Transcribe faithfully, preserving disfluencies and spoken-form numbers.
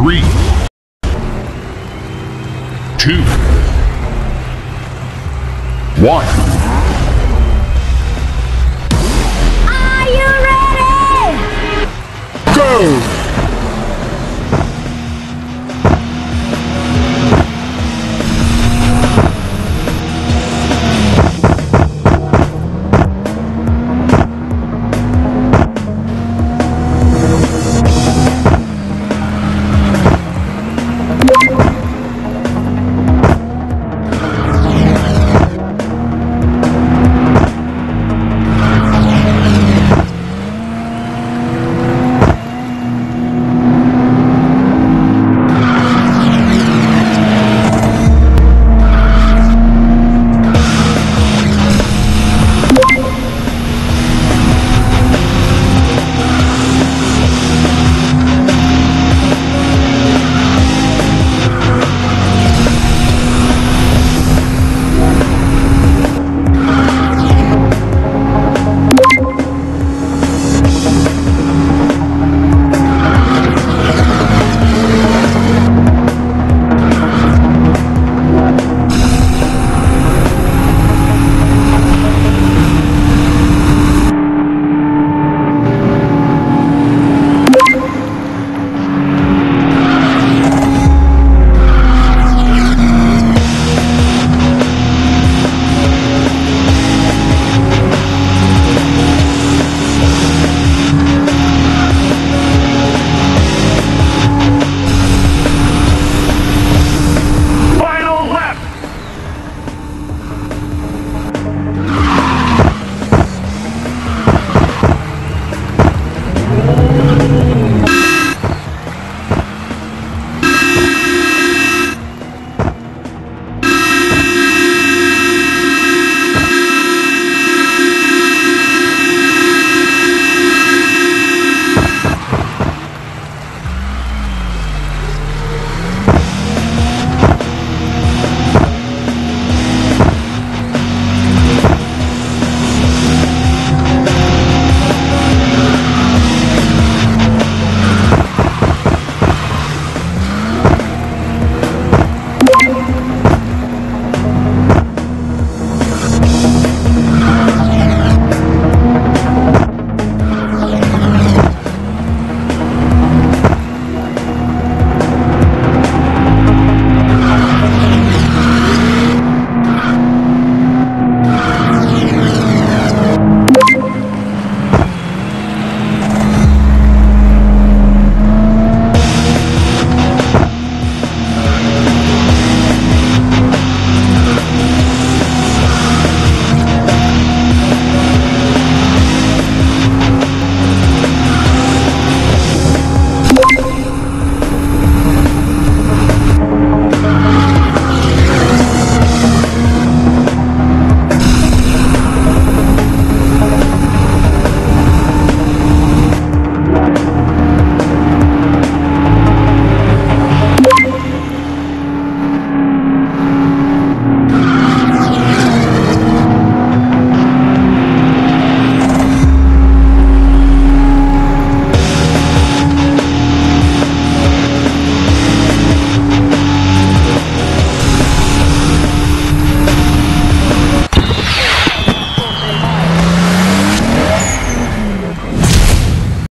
Three, two, one.